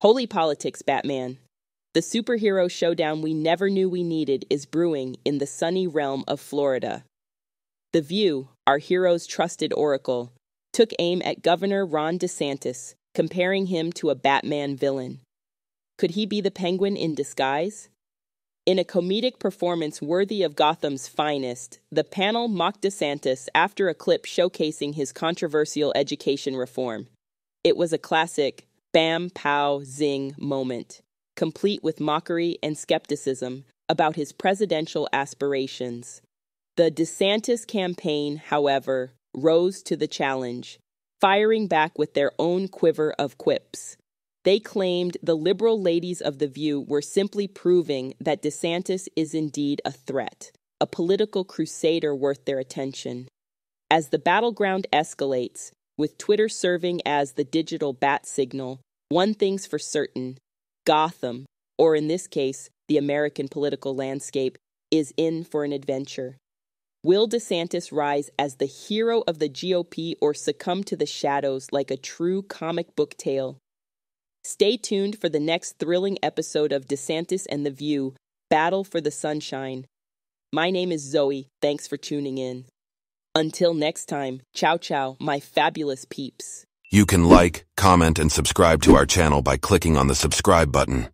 Holy politics, Batman. The superhero showdown we never knew we needed is brewing in the sunny realm of Florida. The View, our hero's trusted oracle, took aim at Governor Ron DeSantis, comparing him to a Batman villain. Could he be the Penguin in disguise? In a comedic performance worthy of Gotham's finest, the panel mocked DeSantis after a clip showcasing his controversial education reform. It was a classic bam, pow, zing moment, complete with mockery and skepticism about his presidential aspirations. The DeSantis campaign, however, rose to the challenge, firing back with their own quiver of quips. They claimed the liberal ladies of The View were simply proving that DeSantis is indeed a threat, a political crusader worth their attention. As the battleground escalates, with Twitter serving as the digital bat signal, one thing's for certain: Gotham, or in this case, the American political landscape, is in for an adventure. Will DeSantis rise as the hero of the GOP or succumb to the shadows like a true comic book tale? Stay tuned for the next thrilling episode of DeSantis and The View, Battle for the Sunshine. My name is Zoe. Thanks for tuning in. Until next time, ciao ciao, my fabulous peeps. You can like, comment, and subscribe to our channel by clicking on the subscribe button.